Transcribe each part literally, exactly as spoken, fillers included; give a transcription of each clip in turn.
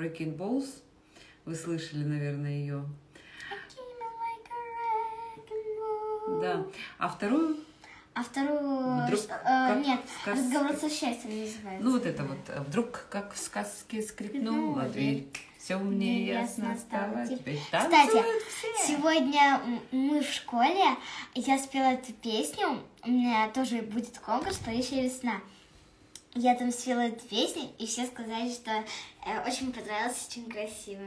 Wrecking Balls. Вы слышали, наверное, ее. Да. А вторую? А вторую... Вдруг, а, нет, сказке... разговор со счастьем называется. Ну, вот это вот. Вдруг, как в сказке, скрипнула дверь. Все мне ясно стало. Теперь танцуют все. Кстати, сегодня мы в школе. Я спела эту песню. У меня тоже будет конкурс «Поющая весна». Я там спела эту песню, и все сказали, что э, очень понравилось, очень красиво.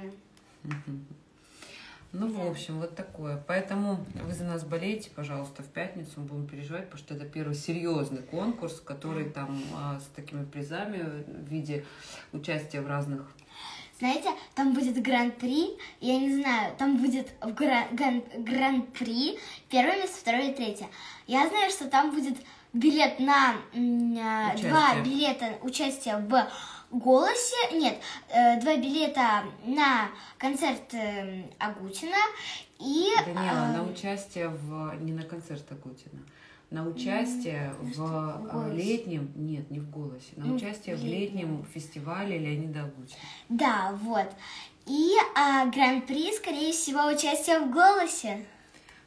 Ну, да. В общем, вот такое. Поэтому вы за нас болеете, пожалуйста, в пятницу. Мы будем переживать, потому что это первый серьезный конкурс, который там а, с такими призами в виде участия в разных... Знаете, там будет гран-при, я не знаю, там будет гран-при, первое место, второе и третье. Я знаю, что там будет... билет на э, два билета участия в «Голосе», нет, э, два билета на концерт э, Агутина и... Данила, э, на участие в... не на концерт Агутина, на участие в, в, в летнем... Нет, не в «Голосе», на участие в летнем, в летнем фестивале Леонида Агутина. Да, вот. И э, гран-при, скорее всего, участие в «Голосе».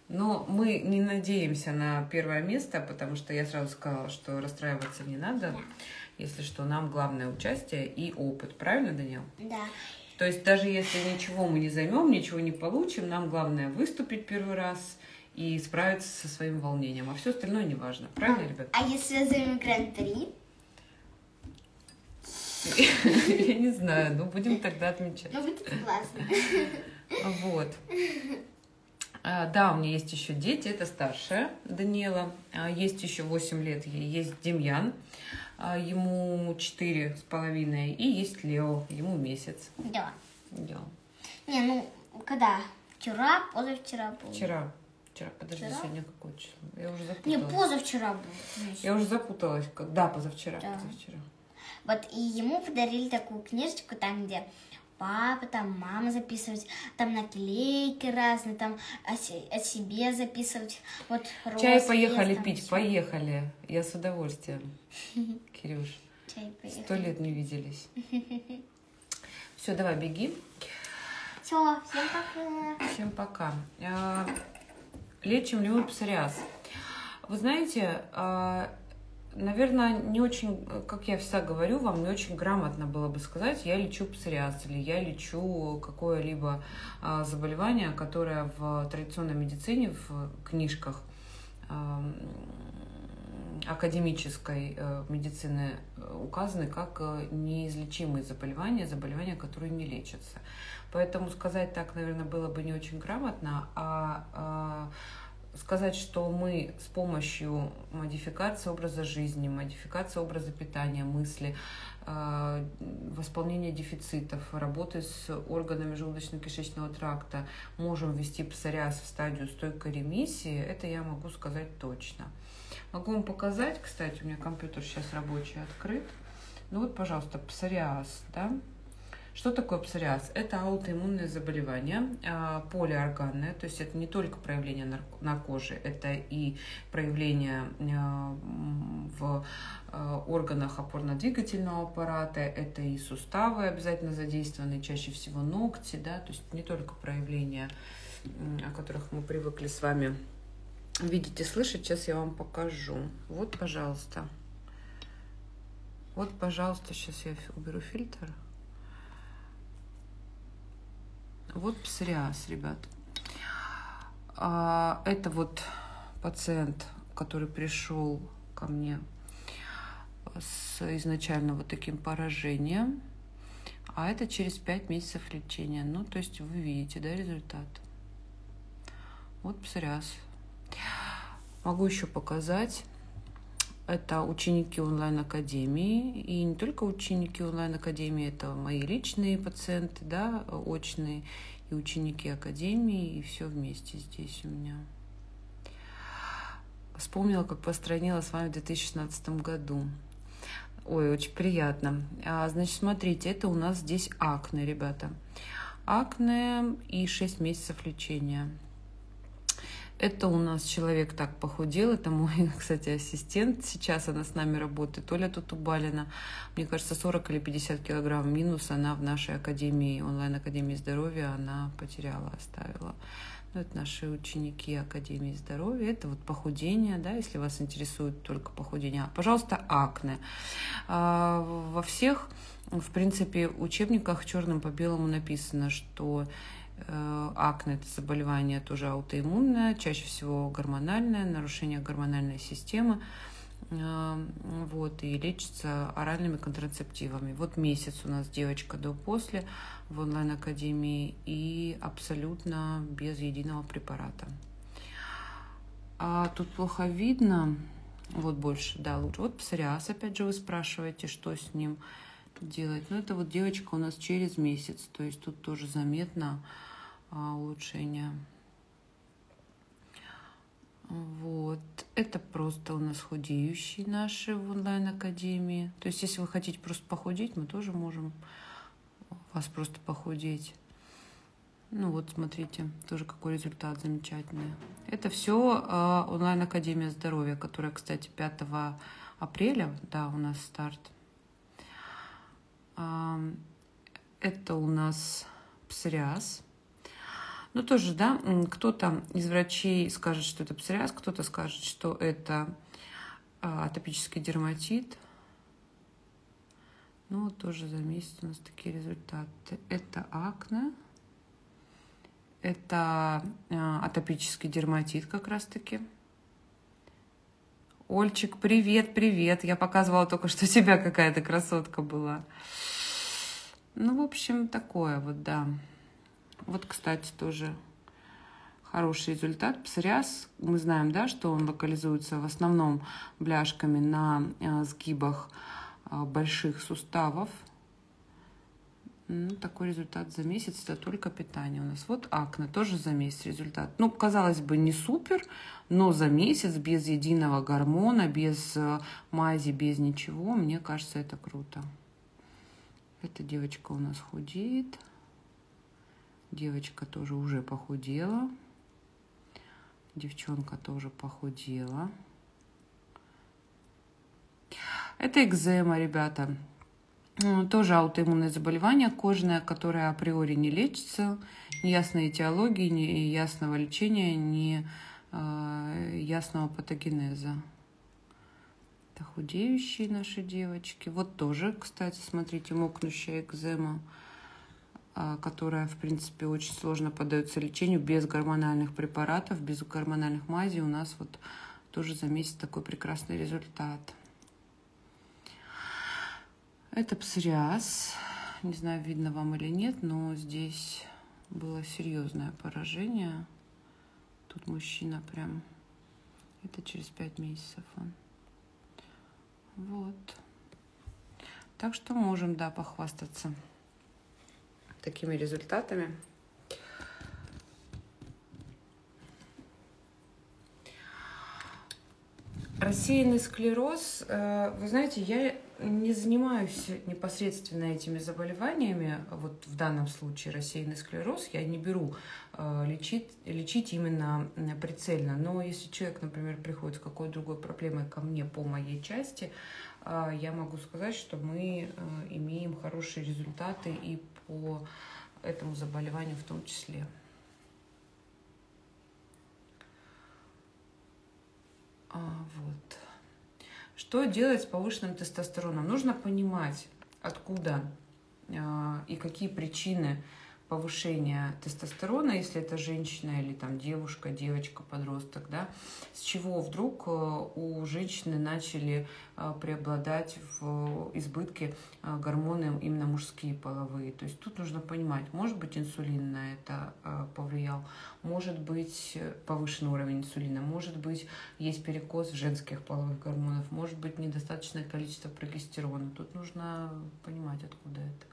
Но мы не надеемся на первое место, потому что я сразу сказала, что расстраиваться не надо. Если что, нам главное участие и опыт. Правильно, Даниэл? Да. То есть даже если ничего мы не займем, ничего не получим, нам главное выступить первый раз и справиться со своим волнением. А все остальное не важно. Правильно, а, ребята? А если займем гран-при? Я не знаю, но будем тогда отмечать. Ну, будет классно. Вот. Да, у меня есть еще дети, это старшая Даниэла, есть еще восемь лет, есть Демьян, ему четыре с половиной, и есть Лео, ему месяц. Да. Да. Не, ну, когда? Вчера, позавчера был. Вчера. Вчера, подожди, вчера? Сегодня какое число? Я уже запуталась. Не, позавчера был. Месяц. Я уже запуталась. Да, позавчера. Да. Позавчера. Вот, и ему подарили такую книжечку, там, где... папа, там мама записывать, там наклейки разные, там о, се о себе записывать. Вот, чай поехали там, пить, все. Поехали. Я с удовольствием, Кирюш. Чай поехали. Сто лет не виделись. Все, давай, беги. Все, всем пока. Всем пока. Лечим ли мы псориаз? Вы знаете... Наверное, не очень, как я всегда говорю, вам не очень грамотно было бы сказать, я лечу псориаз или я лечу какое-либо а, заболевание, которое в традиционной медицине, в книжках а, академической а, медицины указаны как неизлечимые заболевания, заболевания, которые не лечатся. Поэтому сказать так, наверное, было бы не очень грамотно, а... а сказать, что мы с помощью модификации образа жизни, модификации образа питания, мысли, восполнения дефицитов, работы с органами желудочно-кишечного тракта можем ввести псориаз в стадию стойкой ремиссии, это я могу сказать точно. Могу вам показать, кстати, у меня компьютер сейчас рабочий открыт. Ну вот, пожалуйста, псориаз, да? Что такое псориаз? Это аутоиммунное заболевание, полиорганное, то есть это не только проявление на коже, это и проявление в органах опорно-двигательного аппарата, это и суставы обязательно задействованы, чаще всего ногти, да, то есть не только проявления, о которых мы привыкли с вами видеть и слышать. Сейчас я вам покажу. Вот, пожалуйста. Вот, пожалуйста, сейчас я уберу фильтр. Вот псориаз, ребят. Это вот пациент, который пришел ко мне с изначально вот таким поражением. А это через пять месяцев лечения. Ну, то есть вы видите, да, результат. Вот псориаз. Могу еще показать. Это ученики онлайн-академии, и не только ученики онлайн-академии, это мои личные пациенты, да, очные, и ученики академии, и все вместе здесь у меня. Вспомнила, как постранила с вами в две тысячи шестнадцатом году. Ой, очень приятно. Значит, смотрите, это у нас здесь акне, ребята. Акне и шесть месяцев лечения. Это у нас человек так похудел, это мой, кстати, ассистент, сейчас она с нами работает, Оля Тутубалина, мне кажется, сорок или пятьдесят килограмм минус она в нашей академии, онлайн-академии здоровья, она потеряла, оставила. Ну, это наши ученики Академии здоровья, это вот похудение, да, если вас интересует только похудение. Пожалуйста, акне. А, во всех, в принципе, учебниках черным по белому написано, что акне – это заболевание тоже аутоиммунное, чаще всего гормональное, нарушение гормональной системы, вот, и лечится оральными контрацептивами. Вот месяц у нас девочка до-после в онлайн-академии и абсолютно без единого препарата. А тут плохо видно, вот больше, да, лучше. Вот псориаз, опять же, вы спрашиваете, что с ним делать. Но это вот девочка у нас через месяц, то есть тут тоже заметно а, улучшение. Вот это просто у нас худеющие наши в онлайн-академии. То есть если вы хотите просто похудеть, мы тоже можем вас просто похудеть. Ну вот смотрите, тоже какой результат замечательный. Это все а, онлайн-академия здоровья, которая, кстати, пятого апреля, да, у нас старт. Это у нас псориаз. Ну, тоже, да, кто-то из врачей скажет, что это псориаз, кто-то скажет, что это атопический дерматит. Ну, тоже за месяц у нас такие результаты. Это акне, это атопический дерматит как раз-таки. Ольчик, привет, привет. Я показывала только что тебя, какая-то красотка была. Ну, в общем, такое вот, да. Вот, кстати, тоже хороший результат. Псориаз, мы знаем, да, что он локализуется в основном бляшками на сгибах больших суставов. Ну, такой результат за месяц, это только питание у нас. Вот акне, тоже за месяц результат. Ну, казалось бы, не супер, но за месяц без единого гормона, без мази, без ничего, мне кажется, это круто. Эта девочка у нас худеет. Девочка тоже уже похудела. Девчонка тоже похудела. Это экзема, ребята. Тоже аутоиммунное заболевание кожное, которое априори не лечится, неясной этиологии, неясного лечения, неясного патогенеза. Это худеющие наши девочки. Вот тоже, кстати, смотрите, мокнущая экзема, которая, в принципе, очень сложно поддается лечению без гормональных препаратов, без гормональных мазей. У нас вот тоже за месяц такой прекрасный результат. Это псориаз, не знаю, видно вам или нет, но здесь было серьезное поражение. Тут мужчина прям, это через пять месяцев он. Вот. Так что можем, да, похвастаться такими результатами. Рассеянный склероз, вы знаете, я не занимаюсь непосредственно этими заболеваниями, вот в данном случае рассеянный склероз, я не беру лечить, лечить именно прицельно, но если человек, например, приходит с какой-то другой проблемой ко мне по моей части, я могу сказать, что мы имеем хорошие результаты и по этому заболеванию в том числе. Вот. Что делать с повышенным тестостероном? Нужно понимать, откуда э, и какие причины повышения тестостерона, если это женщина или там девушка, девочка, подросток, да, с чего вдруг э, у женщины начали э, преобладать в э, избытке э, гормоны именно мужские половые. То есть тут нужно понимать, может быть, инсулин на это э, повлиял, может быть, повышенный уровень инсулина, может быть, есть перекос женских половых гормонов, может быть, недостаточное количество прогестерона. Тут нужно понимать, откуда это.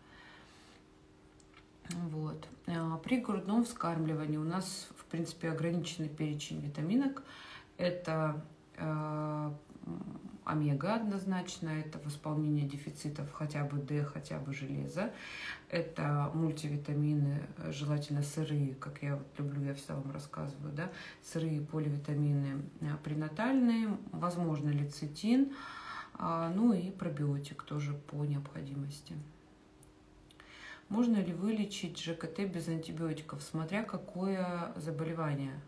Вот. При грудном вскармливании у нас, в принципе, ограниченный перечень витаминок. Это э, омега однозначно, это восполнение дефицитов хотя бы Д, хотя бы железа, это мультивитамины, желательно сырые, как я вот люблю, я всегда вам рассказываю, да, сырые поливитамины пренатальные, возможно лецитин, ну и пробиотик тоже по необходимости. Можно ли вылечить ЖКТ без антибиотиков, смотря какое заболевание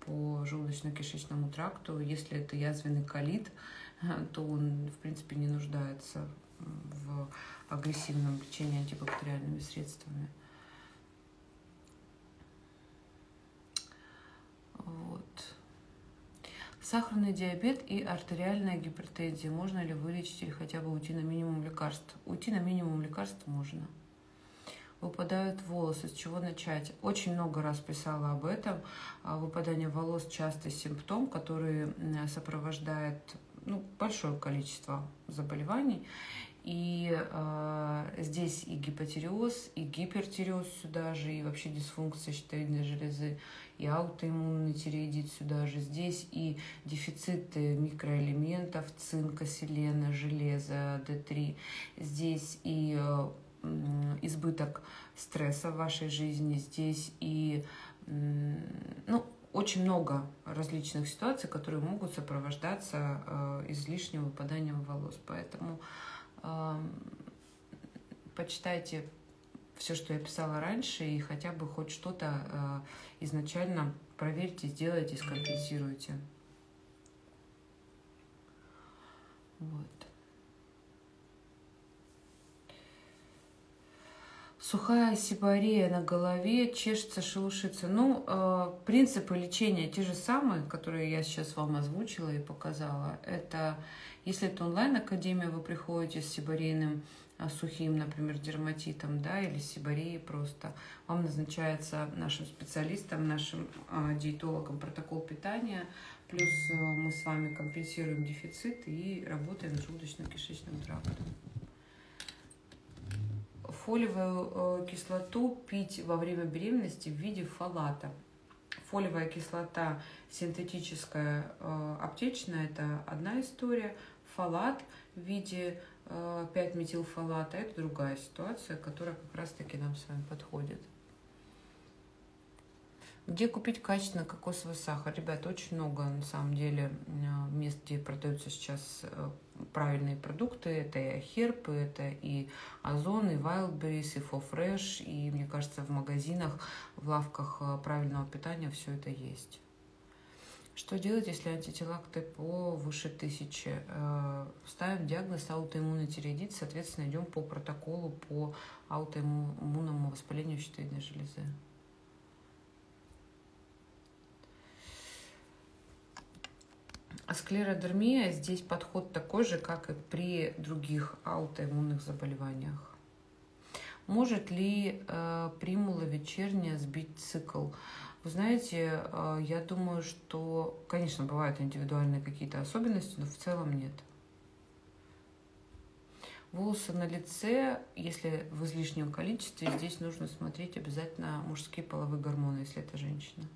по желудочно-кишечному тракту? Если это язвенный колит, то он, в принципе, не нуждается в агрессивном лечении антибактериальными средствами. Вот. Сахарный диабет и артериальная гипертензия. Можно ли вылечить или хотя бы уйти на минимум лекарств? Уйти на минимум лекарств можно. Выпадают волосы. С чего начать? Очень много раз писала об этом. Выпадание волос – частый симптом, который сопровождает, ну, большое количество заболеваний. И э, здесь и гипотиреоз, и гипертиреоз сюда же, и вообще дисфункция щитовидной железы, и аутоиммунный тиреоидит сюда же. Здесь и дефициты микроэлементов, цинка, селена, железа, дэ три. Здесь и... Э, избыток стресса в вашей жизни, здесь и, ну, очень много различных ситуаций, которые могут сопровождаться э, излишним выпаданием волос. Поэтому э, почитайте все, что я писала раньше, и хотя бы хоть что-то э, изначально проверьте, сделайте, скомпенсируйте. Вот. Сухая сибарея на голове, чешется, шелушится. Ну, э, принципы лечения те же самые, которые я сейчас вам озвучила и показала. Это, если это онлайн-академия, вы приходите с сибарейным э, сухим, например, дерматитом, да, или сибареей просто. Вам назначается нашим специалистам, нашим э, диетологам протокол питания, плюс э, мы с вами компенсируем дефицит и работаем с желудочно-кишечным трактом. Фолиевую кислоту пить во время беременности в виде фолата. Фолиевая кислота синтетическая, аптечная, это одна история. Фолат в виде пять-метилфолата, это другая ситуация, которая как раз-таки нам с вами подходит. Где купить качественный кокосовый сахар? Ребята, очень много, на самом деле, мест, где продаются сейчас правильные продукты. Это и Ахерп, это и Ozon, и Wildberries, и Фреш. И, мне кажется, в магазинах, в лавках правильного питания все это есть. Что делать, если антитела к ТПО выше тысячи? Ставим диагноз аутоиммунный тиреоидит, соответственно, идем по протоколу по аутоиммунному воспалению щитовидной железы. Склеродермия, здесь подход такой же, как и при других аутоиммунных заболеваниях. Может ли э, примула вечерняя сбить цикл? Вы знаете, э, я думаю, что, конечно, бывают индивидуальные какие-то особенности, но в целом нет. Волосы на лице, если в излишнем количестве, здесь нужно смотреть обязательно мужские половые гормоны, если это женщина.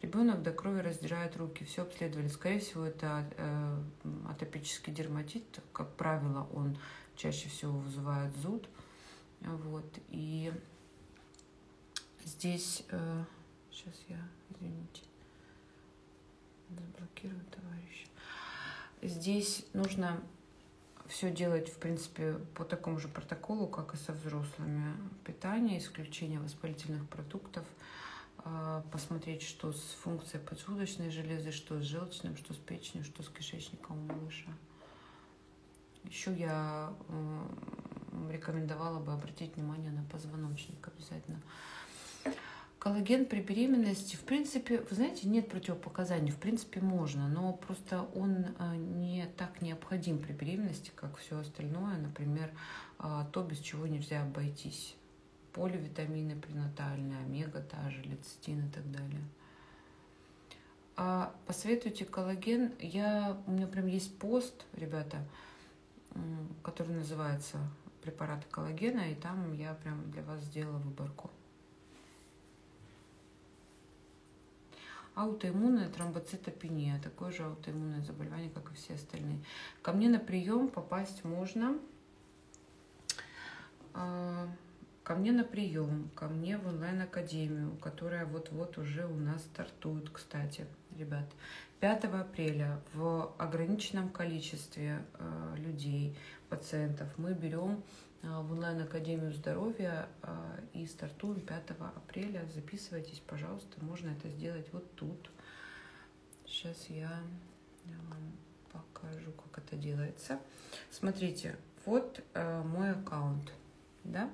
Ребенок до крови раздирает руки, все обследовали. Скорее всего, это э, атопический дерматит. Как правило, он чаще всего вызывает зуд. Вот. И здесь... Э, сейчас я, извините, заблокирую товарища. Здесь нужно все делать, в принципе, по такому же протоколу, как и со взрослыми. Питание, исключение воспалительных продуктов. Посмотреть, что с функцией поджелудочной железы, что с желчным, что с печенью, что с кишечником у малыша. Еще я рекомендовала бы обратить внимание на позвоночник обязательно. Коллаген при беременности, в принципе, вы знаете, нет противопоказаний, в принципе, можно, но просто он не так необходим при беременности, как все остальное, например, то, без чего нельзя обойтись. Поливитамины пренатальные, омега, та же, лецитин и так далее. А посоветуйте коллаген. Я, у меня прям есть пост, ребята, который называется «Препараты коллагена», и там я прям для вас сделала выборку. аутоиммунная тромбоцитопения, такое же аутоиммунное заболевание, как и все остальные. Ко мне на прием попасть можно, ко мне на прием, ко мне в онлайн-академию, которая вот-вот уже у нас стартует, кстати, ребят. пятого апреля в ограниченном количестве людей, пациентов, мы берем в онлайн-академию здоровья и стартуем пятого апреля. Записывайтесь, пожалуйста, можно это сделать вот тут. Сейчас я вам покажу, как это делается. Смотрите, вот мой аккаунт, да?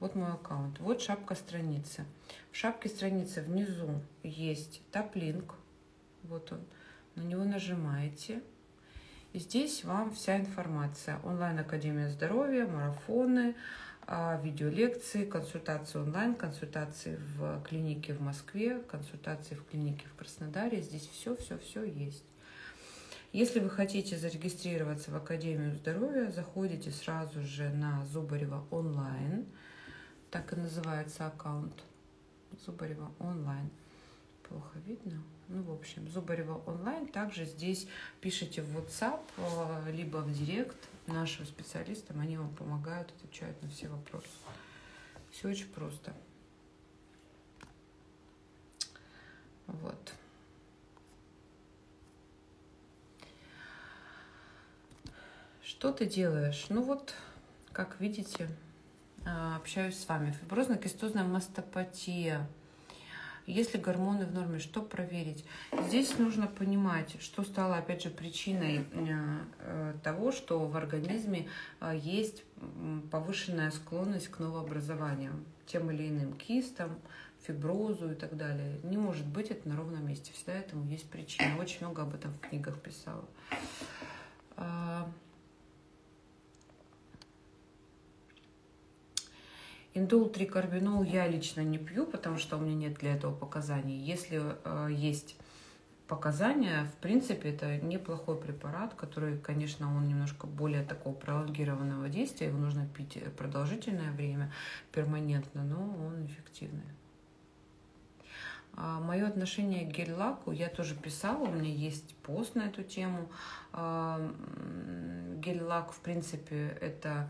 Вот мой аккаунт, вот шапка страницы. В шапке страницы внизу есть топ-линк, вот он, на него нажимаете. И здесь вам вся информация. Онлайн-академия здоровья, марафоны, видеолекции, консультации онлайн, консультации в клинике в Москве, консультации в клинике в Краснодаре. Здесь все-все-все есть. Если вы хотите зарегистрироваться в Академию здоровья, заходите сразу же на Зубарева онлайн. Так и называется аккаунт. Зубарева онлайн. Плохо видно. Ну, в общем, Зубарева онлайн. Также здесь пишите в WhatsApp, либо в Директ нашим специалистам. Они вам помогают, отвечают на все вопросы. Все очень просто. Вот. Что ты делаешь? Ну вот, как видите, общаюсь с вами. Фиброзно-кистозная мастопатия. Если гормоны в норме, что проверить? Здесь нужно понимать, что стало, опять же, причиной того, что в организме есть повышенная склонность к новообразованиям, тем или иным кистам, фиброзу и так далее. Не может быть это на ровном месте. Всегда этому есть причина. Очень много об этом в книгах писала. Индол, трикарбинол я лично не пью, потому что у меня нет для этого показаний. Если э, есть показания, в принципе, это неплохой препарат, который, конечно, он немножко более такого пролонгированного действия. Его нужно пить продолжительное время, перманентно, но он эффективный. А мое отношение к гель-лаку я тоже писала, у меня есть пост на эту тему. А, гель-лак, в принципе, это...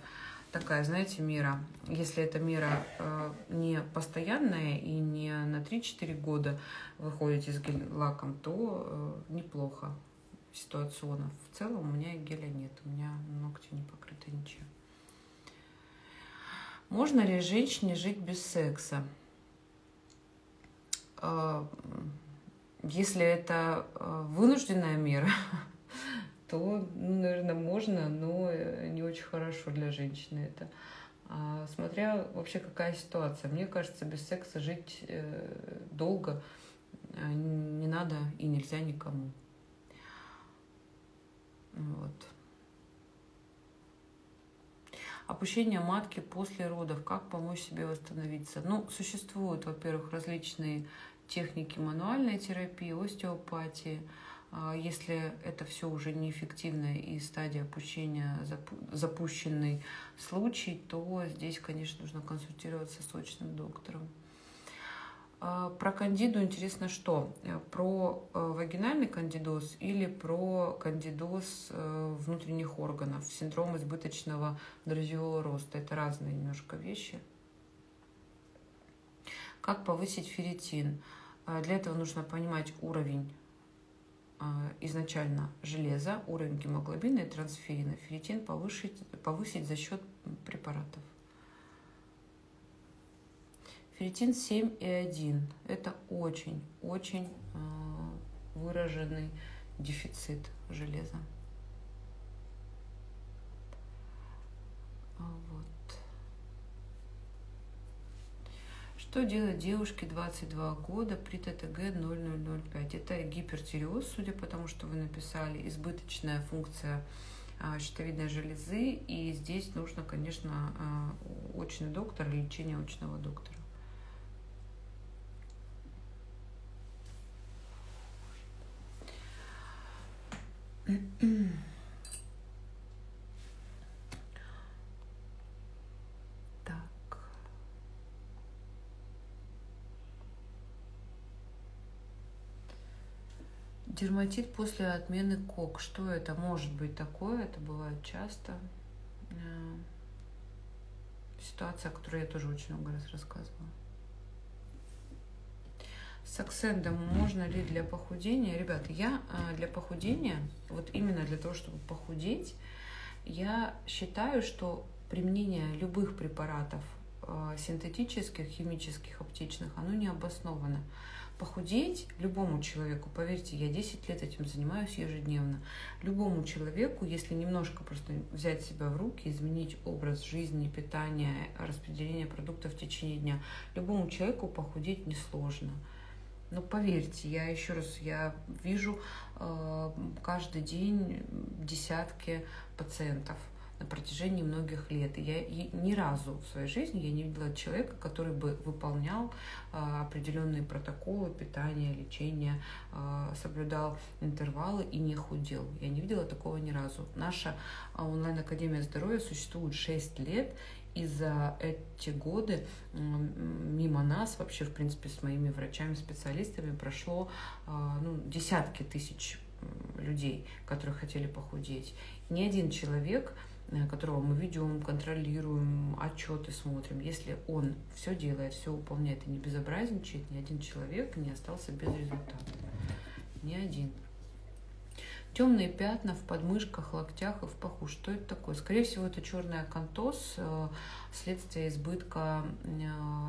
такая, знаете, мера. Если эта мера э, не постоянная и не на три-четыре года вы ходите с гель-лаком, то э, неплохо ситуационно. В целом у меня геля нет, у меня ногти не покрыты ничем. Можно ли женщине жить без секса? Э, если это э, вынужденная мера, то, наверное, можно, но не очень хорошо для женщины это. А смотря вообще какая ситуация. Мне кажется, без секса жить долго не надо и нельзя никому. Вот. Опущение матки после родов. Как помочь себе восстановиться? Ну, существуют, во-первых, различные техники мануальной терапии, остеопатии. Если это все уже неэффективно и стадия опущения запущенный случай, то здесь, конечно, нужно консультироваться с очным доктором. Про кандиду интересно что? Про вагинальный кандидоз или про кандидоз внутренних органов, синдром избыточного дрозиевого роста. Это разные немножко вещи. Как повысить ферритин? Для этого нужно понимать уровень изначально железа, уровень гемоглобина и трансферина. Ферритин повысить, повысить за счет препаратов. Ферритин семь и один. Это очень-очень выраженный дефицит железа. Вот. Что делать девушке двадцать два года при ТТГ ноль ноль ноль пять? Это гипертиреоз, судя по тому, что вы написали, избыточная функция щитовидной железы. И здесь нужно, конечно, очный доктор, лечение очного доктора. Дерматит после отмены КОК. Что это может быть такое? Это бывает часто. Ситуация, о которой я тоже очень много раз рассказывала. С акцентом можно ли для похудения? Ребята, я для похудения, вот именно для того, чтобы похудеть, я считаю, что применение любых препаратов синтетических, химических, аптечных, оно не обосновано. Похудеть любому человеку, поверьте, я десять лет этим занимаюсь ежедневно, любому человеку, если немножко просто взять себя в руки, изменить образ жизни, питание, распределение продуктов в течение дня, любому человеку похудеть несложно. Но поверьте, я еще раз, я вижу э, каждый день десятки пациентов на протяжении многих лет. И я и ни разу в своей жизни я не видела человека, который бы выполнял э, определенные протоколы питания, лечения, э, соблюдал интервалы и не худел. Я не видела такого ни разу. Наша онлайн-академия здоровья существует шесть лет, и за эти годы мимо нас, вообще, в принципе, с моими врачами, специалистами прошло ну, десятки тысяч людей, которые хотели похудеть. Ни один человек, которого мы ведем, контролируем, отчеты смотрим, если он все делает, все выполняет и не безобразничает, ни один человек не остался без результата. Ни один. Темные пятна в подмышках, локтях и в паху. Что это такое? Скорее всего, это черный акантоз, следствие избытка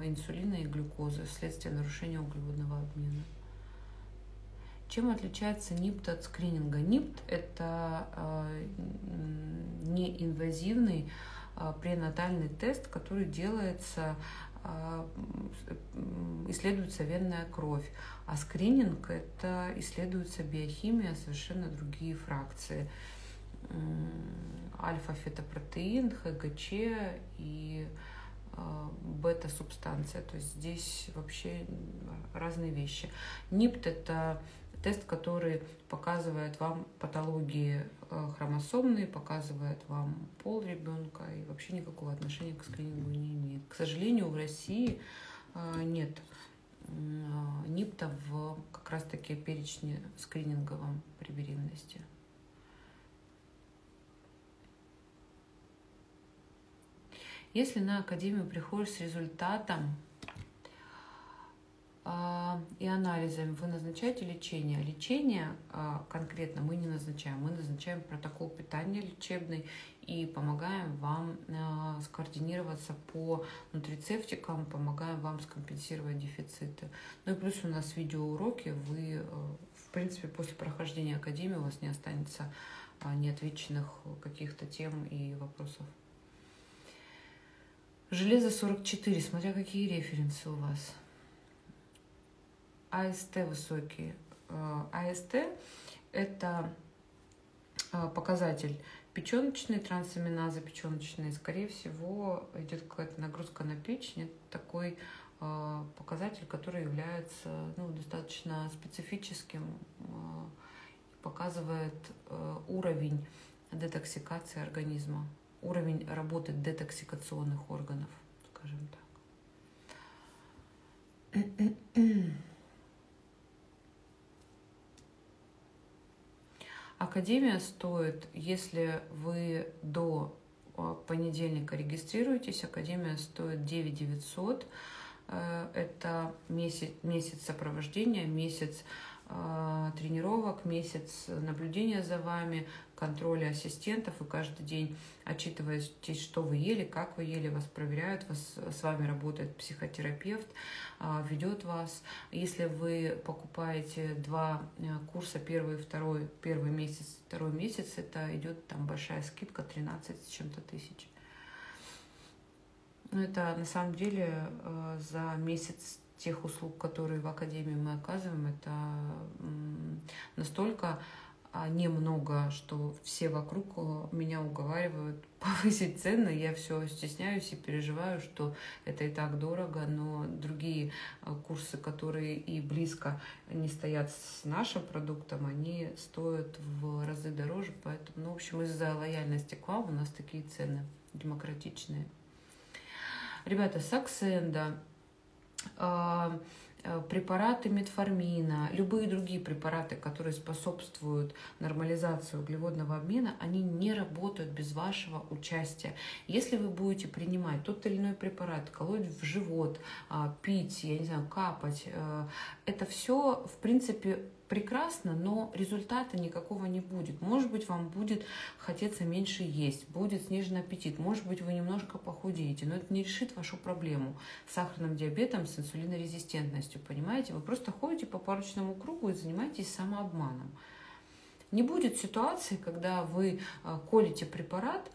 инсулина и глюкозы, следствие нарушения углеводного обмена. Чем отличается НИПТ от скрининга? НИПТ – это неинвазивный пренатальный тест, который делается, исследуется венная кровь, а скрининг – это исследуется биохимия, совершенно другие фракции. Альфа-фетопротеин, ХГЧ и бета-субстанция. То есть здесь вообще разные вещи. НИПТ – это тест, который показывает вам патологии хромосомные, показывает вам пол ребенка и вообще никакого отношения к скринингу не имеет. К сожалению, в России нет НИПТа в как раз-таки перечне скрининговом при беременности. Если на академию приходишь с результатом и анализами, вы назначаете лечение? Лечение конкретно мы не назначаем. Мы назначаем протокол питания лечебный и помогаем вам скоординироваться по нутрицептикам, помогаем вам скомпенсировать дефициты. Ну и плюс у нас видеоуроки. Вы, в принципе, после прохождения академии у вас не останется неотвеченных каких-то тем и вопросов. Железо сорок четыре, смотря какие референсы у вас. АСТ высокие. АСТ – это показатель печеночной трансаминазы, печеночной. Скорее всего, идет какая-то нагрузка на печень. Это такой показатель, который является ну, достаточно специфическим, показывает уровень детоксикации организма, уровень работы детоксикационных органов, скажем так. Академия стоит, если вы до понедельника регистрируетесь, Академия стоит девять тысяч девятьсот. Это месяц, месяц сопровождения, месяц тренировок, месяц наблюдения за вами, контроля ассистентов. И каждый день отчитываетесь, что вы ели, как вы ели, вас проверяют, вас, с вами работает психотерапевт, ведет вас. Если вы покупаете два курса, первый и второй, первый месяц, второй месяц, это идет там большая скидка, тринадцать с чем-то тысяч. Но это на самом деле за месяц тех услуг, которые в академии мы оказываем, это настолько немного, что все вокруг меня уговаривают повысить цены. Я все стесняюсь и переживаю, что это и так дорого, но другие курсы, которые и близко не стоят с нашим продуктом, они стоят в разы дороже. Поэтому, ну, в общем, из-за лояльности к вам у нас такие цены демократичные. Ребята, с акцента. препараты метформина, любые другие препараты, которые способствуют нормализации углеводного обмена, они не работают без вашего участия. Если вы будете принимать тот или иной препарат, колоть в живот, пить, я не знаю, капать, это все, в принципе, прекрасно, но результата никакого не будет. Может быть, вам будет хотеться меньше есть, будет снижен аппетит, может быть, вы немножко похудеете, но это не решит вашу проблему с сахарным диабетом, с инсулинорезистентностью, понимаете? Вы просто ходите по порочному кругу и занимаетесь самообманом. Не будет ситуации, когда вы колите препарат,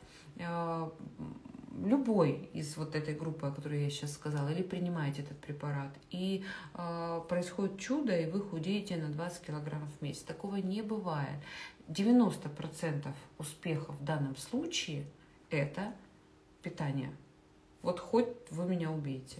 любой из вот этой группы, о которой я сейчас сказала, или принимаете этот препарат, и э, происходит чудо, и вы худеете на двадцать килограммов в месяц. Такого не бывает. девяносто процентов успеха в данном случае – это питание. Вот хоть вы меня убейте.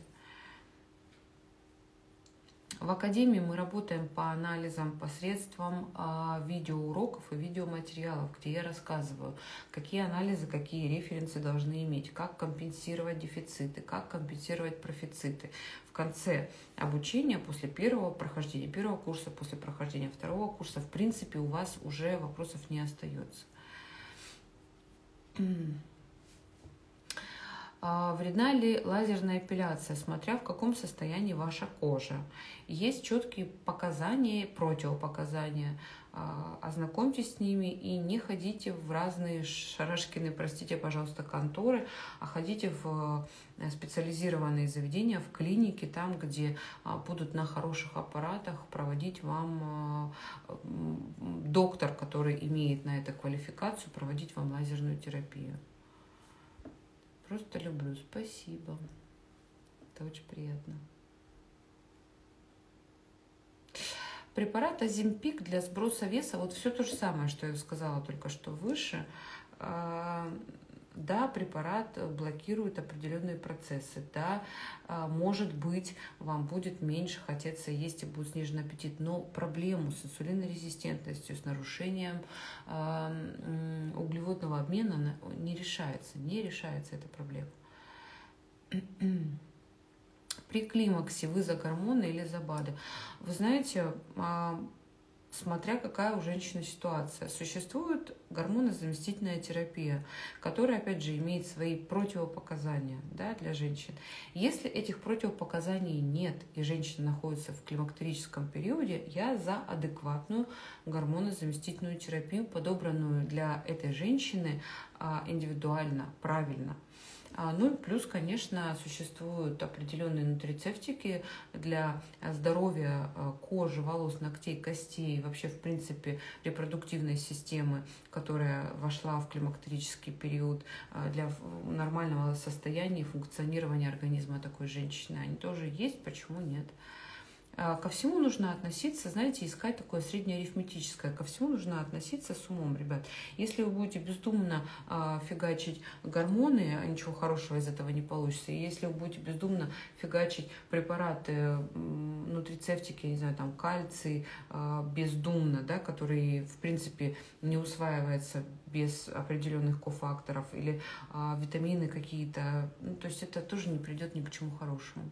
В Академии мы работаем по анализам посредством э, видеоуроков и видеоматериалов, где я рассказываю, какие анализы, какие референсы должны иметь, как компенсировать дефициты, как компенсировать профициты. В конце обучения, после первого прохождения первого курса, после прохождения второго курса, в принципе, у вас уже вопросов не остается. Вредна ли лазерная эпиляция, смотря в каком состоянии ваша кожа? Есть четкие показания, противопоказания. Ознакомьтесь с ними и не ходите в разные шарашкины, простите, пожалуйста, конторы, а ходите в специализированные заведения, в клиники, там, где будут на хороших аппаратах проводить вам доктор, который имеет на это квалификацию, проводить вам лазерную терапию. Просто люблю. Спасибо. Это очень приятно. Препарат Оземпик для сброса веса. Вот все то же самое, что я сказала только что выше. Да, препарат блокирует определенные процессы. Да, может быть, вам будет меньше хотеться есть и будет снижен аппетит. Но проблему с инсулинорезистентностью, с нарушением углеводного обмена не решается. Не решается эта проблема. При климаксе вы за гормоны или за БАДы? Вы знаете, смотря какая у женщины ситуация. Существует гормонозаместительная терапия, которая, опять же, имеет свои противопоказания, да, для женщин. Если этих противопоказаний нет, и женщина находится в климактерическом периоде, я за адекватную гормонозаместительную терапию, подобранную для этой женщины индивидуально, правильно. Ну и плюс, конечно, существуют определенные нутрицептики для здоровья кожи, волос, ногтей, костей, вообще, в принципе, репродуктивной системы, которая вошла в климактерический период для нормального состояния и функционирования организма такой женщины. Они тоже есть, почему нет? Ко всему нужно относиться, знаете, искать такое среднеарифметическое. Ко всему нужно относиться с умом, ребят. Если вы будете бездумно э, фигачить гормоны, ничего хорошего из этого не получится. И если вы будете бездумно фигачить препараты, э, нутрицептики, я не знаю, там, кальций, э, бездумно, да, который, в принципе, не усваивается без определенных кофакторов, или э, витамины какие-то, ну, то есть это тоже не придет ни к чему хорошему.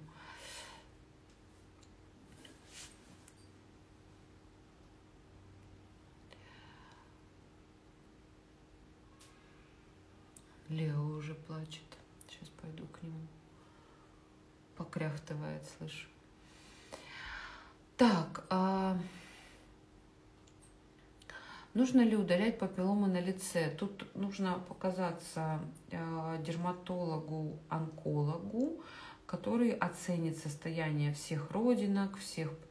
Лео уже плачет. Сейчас пойду к нему. Покряхтывает, слышу. Так. А... Нужно ли удалять папилломы на лице? Тут нужно показаться дерматологу, онкологу, который оценит состояние всех родинок, всех папиллом.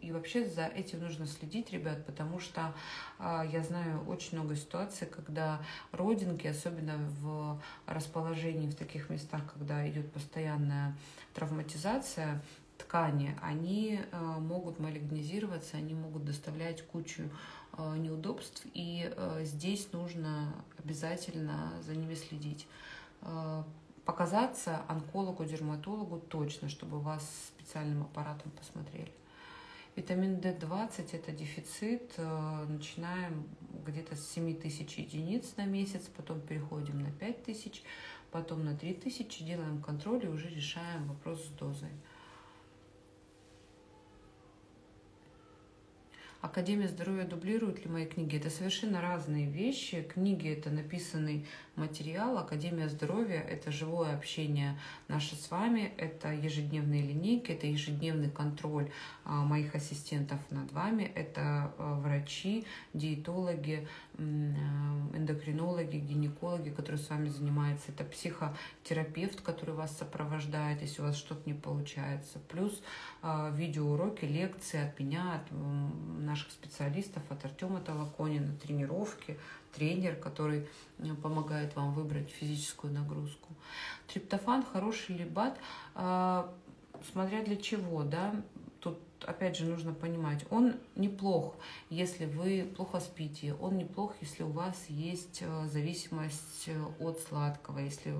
И вообще за этим нужно следить, ребят, потому что э, я знаю очень много ситуаций, когда родинки, особенно в расположении, в таких местах, когда идет постоянная травматизация ткани, они э, могут малигнизироваться, они могут доставлять кучу э, неудобств, и э, здесь нужно обязательно за ними следить. Показаться онкологу, дерматологу точно, чтобы вас специальным аппаратом посмотрели. Витамин дэ двадцать – это дефицит. Начинаем где-то с семь тысяч единиц на месяц, потом переходим на пять тысяч, потом на три тысячи, делаем контроль и уже решаем вопрос с дозой. Академия здоровья дублирует ли мои книги? Это совершенно разные вещи. Книги – это написанный материал. Академия здоровья – это живое общение наше с вами, это ежедневные линейки, это ежедневный контроль моих ассистентов над вами, это врачи, диетологи, эндокринологи, гинекологи, которые с вами занимаются, это психотерапевт, который вас сопровождает, если у вас что-то не получается, плюс видеоуроки, лекции от меня, от наших специалистов, от Артема Толоконина, тренировки, тренер, который помогает вам выбрать физическую нагрузку. Триптофан хороший ли БАД, смотря для чего, да? Тут опять же нужно понимать, он неплох, если вы плохо спите, он неплох, если у вас есть зависимость от сладкого, если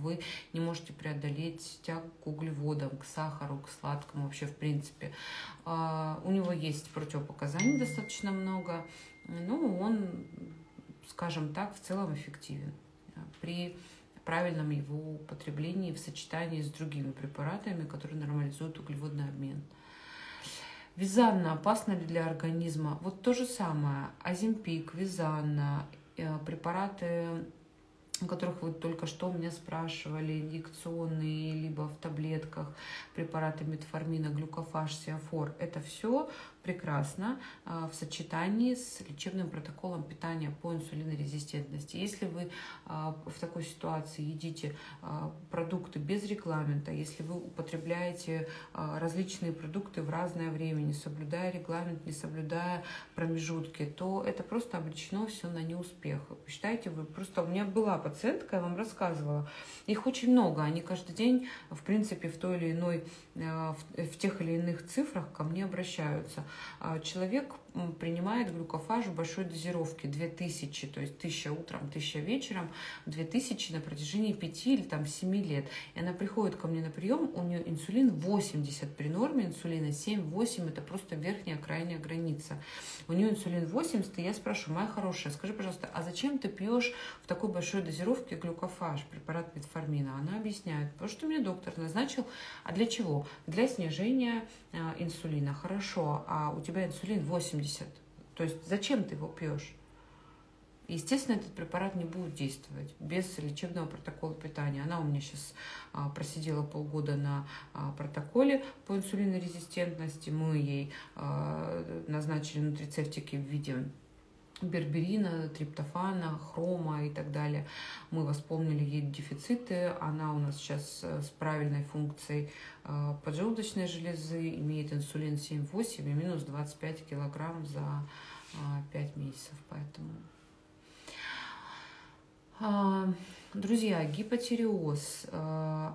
вы не можете преодолеть тягу к углеводам, к сахару, к сладкому вообще в принципе. У него есть противопоказаний достаточно много, но он, скажем так, в целом эффективен при правильном его употреблении в сочетании с другими препаратами, которые нормализуют углеводный обмен. Визанна опасна ли для организма? Вот то же самое. Оземпик, Визанна, препараты, о которых вы только что меня спрашивали, инъекционные, либо в таблетках, препараты метформина, глюкофаж, сиафор. Это все прекрасно в сочетании с лечебным протоколом питания по инсулинорезистентности. Если вы в такой ситуации едите продукты без регламента, если вы употребляете различные продукты в разное время, не соблюдая регламент, не соблюдая промежутки, то это просто обречено все на неуспех. Считайте, вы просто... У меня была пациентка, я вам рассказывала, их очень много, они каждый день, в принципе, в той или иной, в тех или иных цифрах ко мне обращаются. Человек принимает глюкофаж в большой дозировке, две тысячи, то есть тысяча утром, тысяча вечером, две тысячи на протяжении пяти или там семи лет. И она приходит ко мне на прием, у нее инсулин восемьдесят при норме, инсулина семь-восемь, это просто верхняя крайняя граница. У нее инсулин восемьдесят, и я спрашиваю: моя хорошая, скажи, пожалуйста, а зачем ты пьешь в такой большой дозировке глюкофаж, препарат метформина? Она объясняет: потому что мне доктор назначил. А для чего? Для снижения э, инсулина. Хорошо, а у тебя инсулин восемьдесят. То есть зачем ты его пьешь? Естественно, этот препарат не будет действовать без лечебного протокола питания. Она у меня сейчас а, просидела полгода на а, протоколе по инсулинорезистентности. Мы ей а, назначили нутрицептики в виде берберина, триптофана, хрома и так далее. Мы восполнили ей дефициты. Она у нас сейчас с правильной функцией поджелудочной железы, имеет инсулин семь-восемь и минус двадцать пять килограмм за пять месяцев. Поэтому, друзья, гипотиреоз,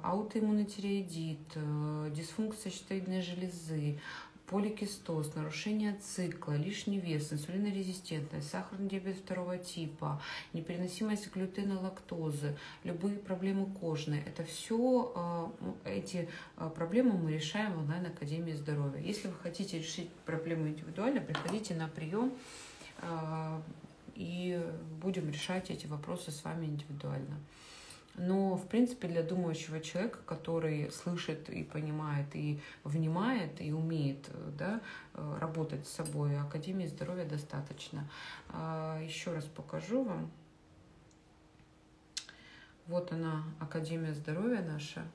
аутоиммунный тиреоидит, дисфункция щитовидной железы, поликистоз, нарушение цикла, лишний вес, инсулинорезистентность, сахарный диабет второго типа, непереносимость глютена, лактозы, любые проблемы кожные. Это все, эти проблемы мы решаем в онлайн-академии здоровья. Если вы хотите решить проблему индивидуально, приходите на прием, и будем решать эти вопросы с вами индивидуально. Но, в принципе, для думающего человека, который слышит и понимает, и внимает, и умеет, да, работать с собой, Академии здоровья достаточно. Еще раз покажу вам. Вот она, Академия здоровья наша.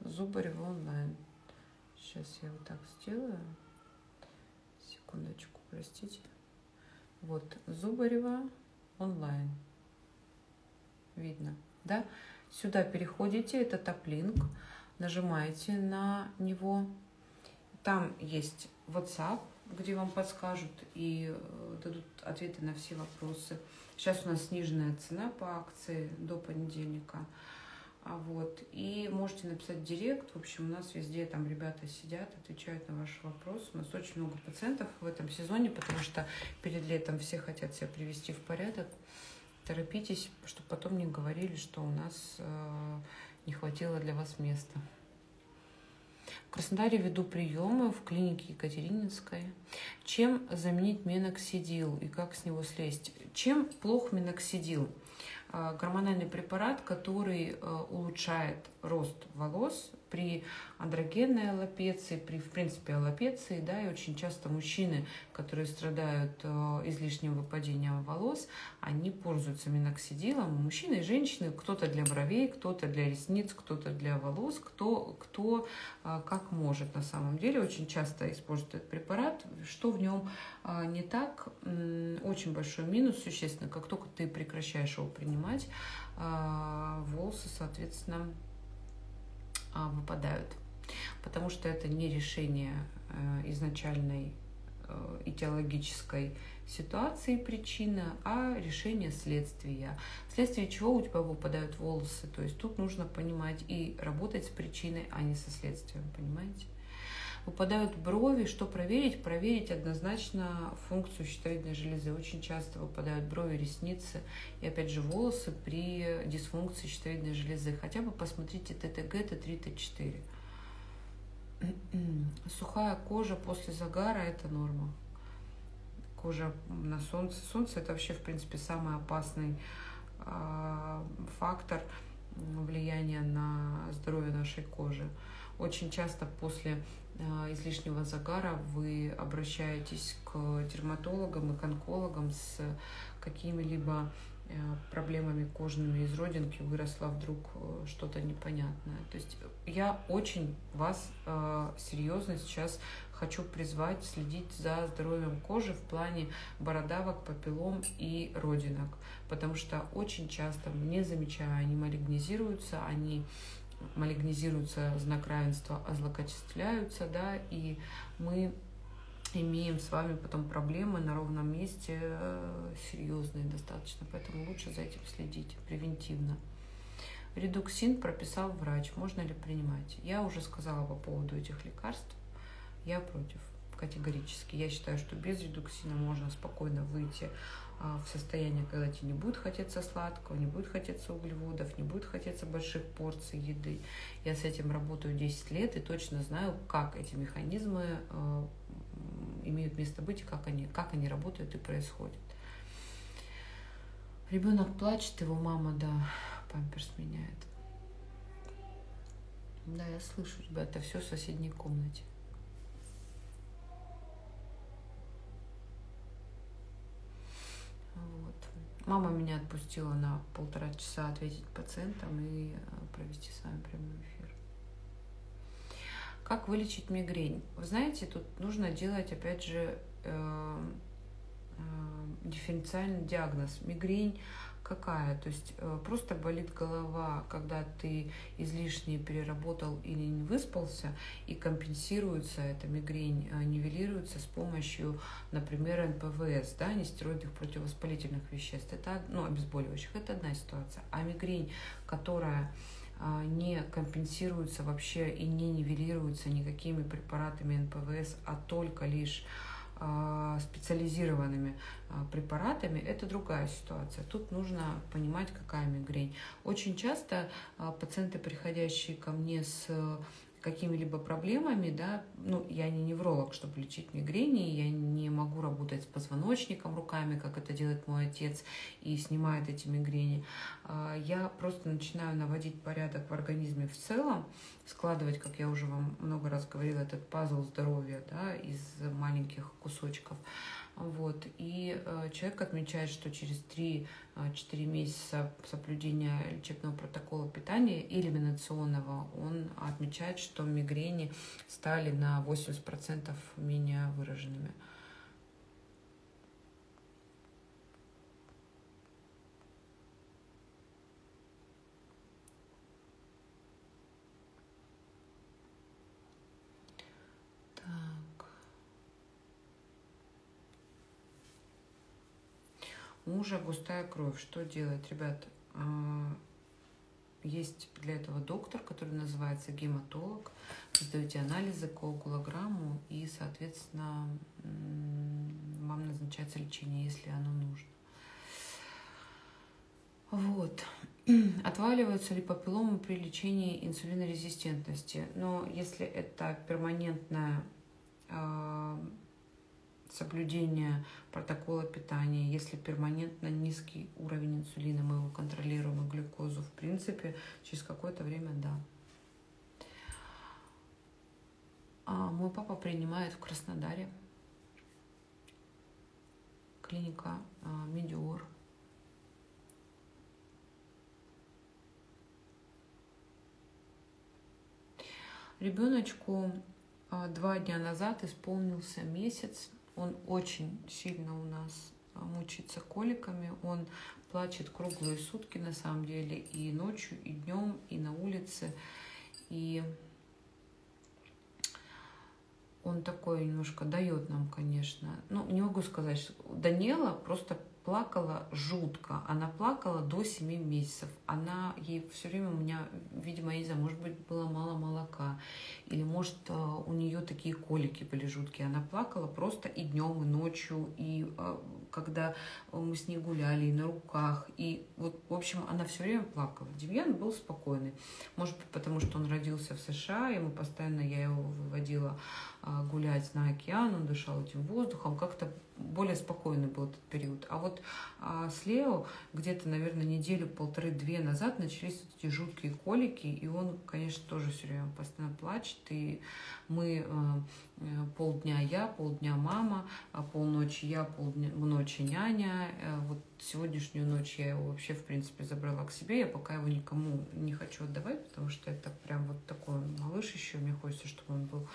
Зубарева онлайн. Сейчас я вот так сделаю. Секундочку, простите. Вот, Зубарева онлайн. Видно, да? Сюда переходите, это топ-линк, нажимаете на него. Там есть WhatsApp, где вам подскажут и дадут ответы на все вопросы. Сейчас у нас сниженная цена по акции до понедельника. Вот. И можете написать в директ. В общем, у нас везде там ребята сидят, отвечают на ваши вопросы. У нас очень много пациентов в этом сезоне, потому что перед летом все хотят себя привести в порядок. Торопитесь, чтобы потом не говорили, что у нас э, не хватило для вас места. В Краснодаре веду приемы в клинике Екатерининской. Чем заменить миноксидил и как с него слезть? Чем плох миноксидил? Э, гормональный препарат, который э, улучшает рост волос, при андрогенной аллопеции, при, в принципе, аллопеции, да, и очень часто мужчины, которые страдают излишним выпадением волос, они пользуются миноксидилом. Мужчины и женщины, кто-то для бровей, кто-то для ресниц, кто-то для волос, кто, кто как может на самом деле. Очень часто используют этот препарат. Что в нем не так? Очень большой минус, существенно, как только ты прекращаешь его принимать, волосы, соответственно, выпадают, потому что это не решение изначальной этиологической ситуации, причина, а решение следствия. Вследствие чего у тебя выпадают волосы. То есть тут нужно понимать и работать с причиной, а не со следствием, понимаете? Выпадают брови. Что проверить? Проверить однозначно функцию щитовидной железы. Очень часто выпадают брови, ресницы и, опять же, волосы при дисфункции щитовидной железы. Хотя бы посмотрите ТТГ, Т три, Т четыре. Сухая кожа после загара – это норма. Кожа на солнце. Солнце – это вообще, в принципе, самый опасный э, фактор влияния на здоровье нашей кожи. Очень часто после излишнего загара вы обращаетесь к дерматологам и к онкологам с какими-либо проблемами кожными, из родинки выросла вдруг что-то непонятное. То есть я очень вас серьезно сейчас хочу призвать следить за здоровьем кожи в плане бородавок, папиллом и родинок, потому что очень часто, не замечая, они малигнизируются, они малигнизируются, знак равенства, озлокачествляются, да, и мы имеем с вами потом проблемы на ровном месте, серьезные достаточно, поэтому лучше за этим следить превентивно. Редуксин прописал врач, можно ли принимать? Я уже сказала по поводу этих лекарств, я против категорически. Я считаю, что без редуксина можно спокойно выйти в состояние, когда тебе не будет хотеться сладкого, не будет хотеться углеводов, не будет хотеться больших порций еды. Я с этим работаю десять лет и точно знаю, как эти механизмы э, имеют место быть, и как они, как они работают и происходят. Ребенок плачет, его мама, да, памперс меняет. Да, я слышу, ребята, все в соседней комнате. Мама меня отпустила на полтора часа ответить пациентам и провести с вами прямой эфир. Как вылечить мигрень? Вы знаете, тут нужно делать, опять же, э, э, дифференциальный диагноз. Мигрень какая? То есть э, просто болит голова, когда ты излишне переработал или не выспался, и компенсируется эта мигрень, э, нивелируется с помощью, например, эн пэ вэ эс, да, нестероидных противовоспалительных веществ, это, ну, обезболивающих, это одна ситуация. А мигрень, которая э, не компенсируется вообще и не нивелируется никакими препаратами эн пэ вэ эс, а только лишь специализированными препаратами, это другая ситуация. Тут нужно понимать, какая мигрень. Очень часто пациенты, приходящие ко мне с какими-либо проблемами, да, ну, я не невролог, чтобы лечить мигрени, я не могу работать с позвоночником руками, как это делает мой отец и снимает эти мигрени. Я просто начинаю наводить порядок в организме в целом, складывать, как я уже вам много раз говорила, этот пазл здоровья, да, из маленьких кусочков. Вот. И человек отмечает, что через три-четыре месяца соблюдения лечебного протокола питания элиминационного, он отмечает, что мигрени стали на восемьдесят процентов менее выраженными. Мужа густая кровь. Что делать? Ребят, есть для этого доктор, который называется гематолог. Сдаете анализы по окулограмму и, соответственно, вам назначается лечение, если оно нужно. Вот. Отваливаются ли папилломы при лечении инсулинорезистентности? Но если это перманентная соблюдение протокола питания, если перманентно низкий уровень инсулина, мы его контролируем, и глюкозу, в принципе, через какое-то время, да. А мой папа принимает в Краснодаре. Клиника а, Медиор. Ребеночку а, два дня назад исполнился месяц. Он очень сильно у нас мучается коликами. Он плачет круглые сутки на самом деле. И ночью, и днем, и на улице. И он такой немножко дает нам, конечно. Ну, не могу сказать, что Даниэла просто плакала жутко. Она плакала до семи месяцев. Она, ей все время у меня, видимо, из-за, может быть, было мало молока. Или, может, у нее такие колики были жуткие. Она плакала просто и днем, и ночью, и когда мы с ней гуляли, и на руках. И вот, в общем, она все время плакала. Демьян был спокойный. Может быть, потому что он родился в США, и мы постоянно, я его выводила гулять на океан, он дышал этим воздухом, как-то более спокойный был этот период. А вот а, с Лео где-то, наверное, неделю, полторы-две назад начались эти жуткие колики, и он, конечно, тоже все время постоянно плачет, и мы э, полдня я, полдня мама, а полночи я, полночи няня, э, вот сегодняшнюю ночь я его вообще, в принципе, забрала к себе, я пока его никому не хочу отдавать, потому что это прям вот такой малыш еще, мне хочется, чтобы он был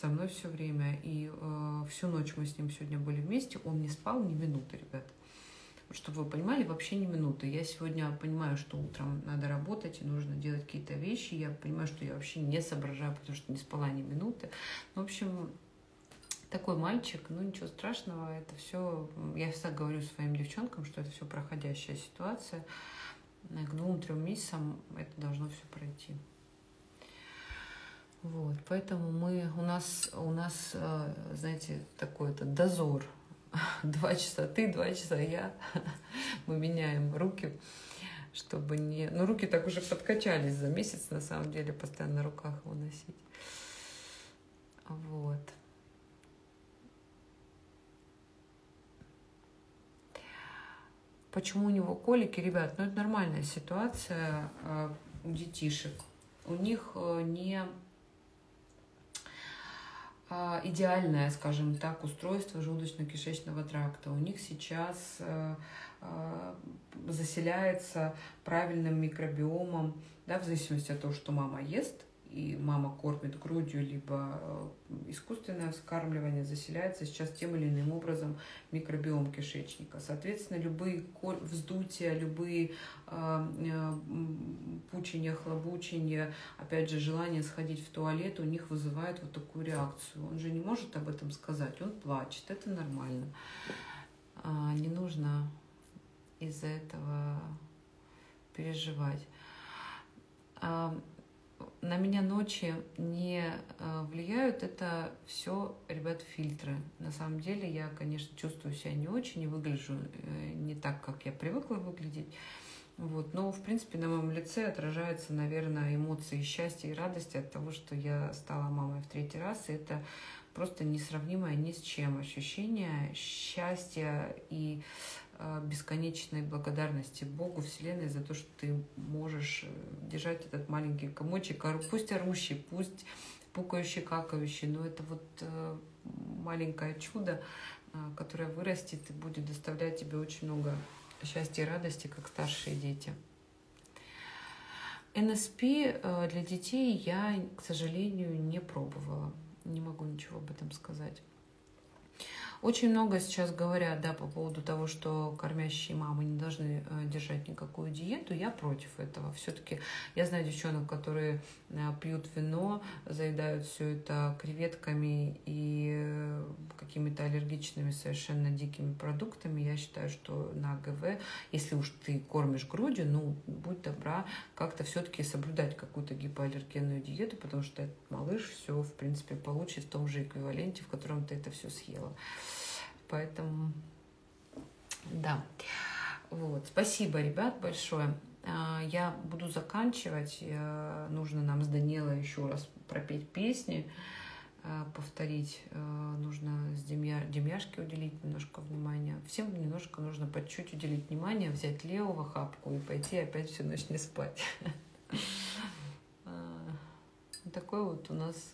со мной все время, и э, всю ночь мы с ним сегодня были вместе, он не спал ни минуты, ребят. Чтобы вы понимали, вообще ни минуты. Я сегодня понимаю, что утром надо работать, и нужно делать какие-то вещи, я понимаю, что я вообще не соображаю, потому что не спала ни минуты. В общем, такой мальчик, ну ничего страшного, это все, я всегда говорю своим девчонкам, что это все проходящая ситуация, к двум-трем месяцам это должно все пройти. Вот, поэтому мы, у нас, у нас, знаете, такой-то дозор. Два часа ты, два часа я. Мы меняем руки, чтобы не... Ну, руки так уже подкачались за месяц, на самом деле, постоянно на руках его носить. Вот. Почему у него колики? Ребят, ну, это нормальная ситуация у детишек. У них не... идеальное, скажем так, устройство желудочно-кишечного тракта. У них сейчас заселяется правильным микробиомом, да, в зависимости от того, что мама ест, и мама кормит грудью, либо искусственное вскармливание, заселяется сейчас тем или иным образом микробиом кишечника. Соответственно, любые вздутия, любые пучения, хлобучения, опять же, желание сходить в туалет у них вызывает вот такую реакцию. Он же не может об этом сказать, он плачет, это нормально. Не нужно из-за этого переживать. На меня ночи не влияют, это все, ребят, фильтры. На самом деле я, конечно, чувствую себя не очень, не выгляжу не так, как я привыкла выглядеть. Вот. Но, в принципе, на моем лице отражаются, наверное, эмоции счастья и радости от того, что я стала мамой в третий раз. И это просто несравнимое ни с чем ощущение счастья и бесконечной благодарности Богу, Вселенной за то, что ты можешь держать этот маленький комочек, пусть орущий, пусть пукающий, какающий, но это вот маленькое чудо, которое вырастет и будет доставлять тебе очень много счастья и радости, как старшие дети. эн эс пэ для детей я, к сожалению, не пробовала. Не могу ничего об этом сказать. Очень много сейчас говорят, да, по поводу того, что кормящие мамы не должны держать никакую диету. Я против этого. Все-таки я знаю девчонок, которые пьют вино, заедают все это креветками и какими-то аллергичными совершенно дикими продуктами. Я считаю, что на АГВ, если уж ты кормишь грудью, ну, будь добра, как-то все-таки соблюдать какую-то гипоаллергенную диету, потому что этот малыш все, в принципе, получит в том же эквиваленте, в котором ты это все съела. Поэтому, да, вот, спасибо, ребят, большое. Я буду заканчивать, нужно нам с Даниэлой еще раз пропеть песни, повторить, нужно с Демья... Демьяшке уделить немножко внимания, всем немножко нужно по чуть-чуть уделить внимание, взять Лео в охапку и пойти опять всю ночь не спать. Такой вот у нас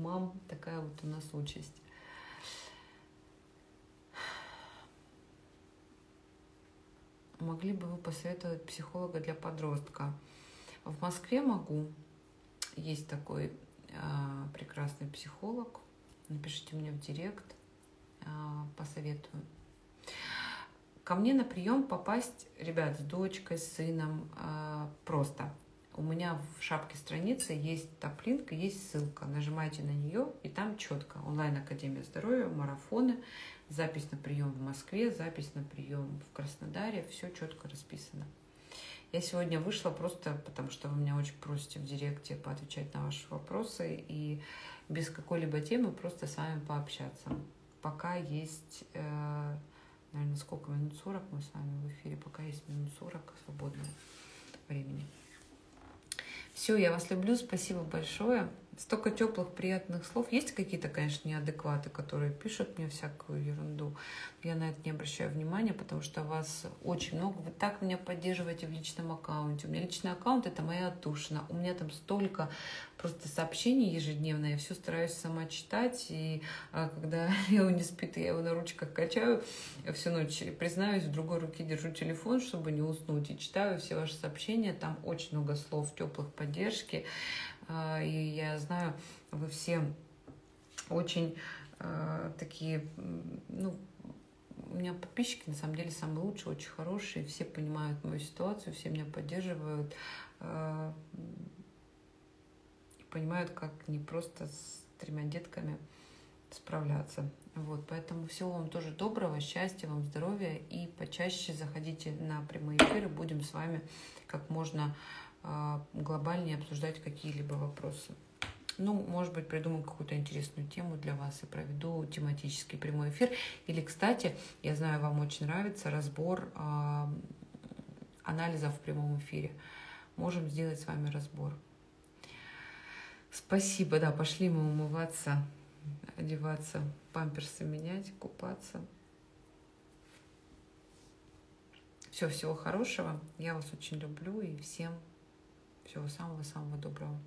мам такая вот у нас участь. Могли бы вы посоветовать психолога для подростка? В Москве могу. Есть такой а, прекрасный психолог. Напишите мне в директ, а, посоветую. Ко мне на прием попасть, ребят, с дочкой, с сыном а, просто. У меня в шапке страницы есть топ-линк, есть ссылка. Нажимайте на нее, и там четко. Онлайн-академия здоровья, марафоны, запись на прием в Москве, запись на прием в Краснодаре. Все четко расписано. Я сегодня вышла просто потому, что вы меня очень просите в директе поотвечать на ваши вопросы и без какой-либо темы просто с вами пообщаться. Пока есть, наверное, сколько минут? сорок мы с вами в эфире. Пока есть минут сорок свободного времени. Все, я вас люблю, спасибо большое. Столько теплых, приятных слов. Есть какие-то, конечно, неадекваты, которые пишут мне всякую ерунду. Я на это не обращаю внимания, потому что вас очень много. Вы так меня поддерживаете в личном аккаунте. У меня личный аккаунт – это моя отдушина. У меня там столько просто сообщений ежедневно. Я все стараюсь сама читать. И а, когда Лео не спит, я его на ручках качаю всю ночь. Признаюсь, в другой руке держу телефон, чтобы не уснуть. И читаю все ваши сообщения. Там очень много слов, теплых, поддержки. И я знаю, вы все очень э, такие, ну, у меня подписчики на самом деле самые лучшие, очень хорошие, все понимают мою ситуацию, все меня поддерживают э, и понимают, как не просто с тремя детками справляться. Вот, поэтому всего вам тоже доброго, счастья вам, здоровья, и почаще заходите на прямые эфиры, будем с вами как можно глобальнее обсуждать какие-либо вопросы. Ну, может быть, придумаю какую-то интересную тему для вас и проведу тематический прямой эфир. Или, кстати, я знаю, вам очень нравится разбор э, анализов в прямом эфире. Можем сделать с вами разбор. Спасибо, да, пошли мы умываться, одеваться, памперсы менять, купаться. Все, всего хорошего. Я вас очень люблю и всем всего самого-самого доброго.